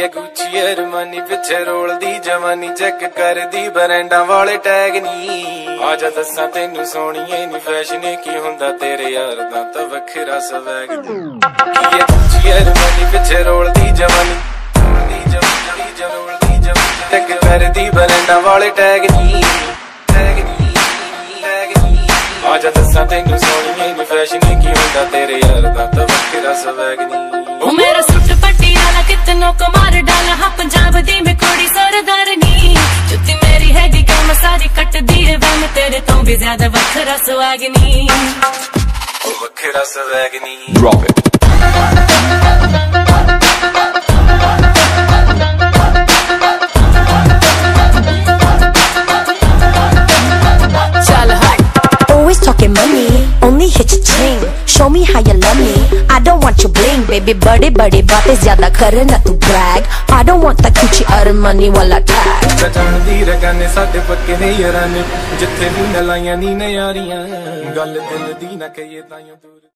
है Gucci Armani पिछे role दी जवानी चेक कर दी बरेंडा वाले टैग नी। आजा दसा तेनू सोनिए नी फैशने की हुंदा तेरे यार दा ता वखरा सवैग दी। की गुची अरमानी पिछे रोल दी जवानी चेक कर दी बरेंडा वाले टैग नी। आजा दसा तेनू सोनिए नी फैशने की हुंदा तेरे यार दा ता वखरा सवैग नी। कितनों को मार डाला हाँ पंजाब दी में कोड़ी सरदारनी। जुत्ती मेरी है गी कम सारी कट दी है वह मैं तेरे तो भी ज्यादा वखरा सवैगनी। ओ वखरा सवैगनी। Drop it. Chala hot. Always talking money, only hit your chain. Show me how you love me. I don't want your bling, baby. बड़े बड़े बातें ज्यादा करे ना तू brag. I don't want that Gucci Armani वाला tag. कचान दी रगाने साडे पक्के ने याराने, जिथे भी नलाया नी न यारियां, गल दिल दी ना कहिए ताइयों दूर।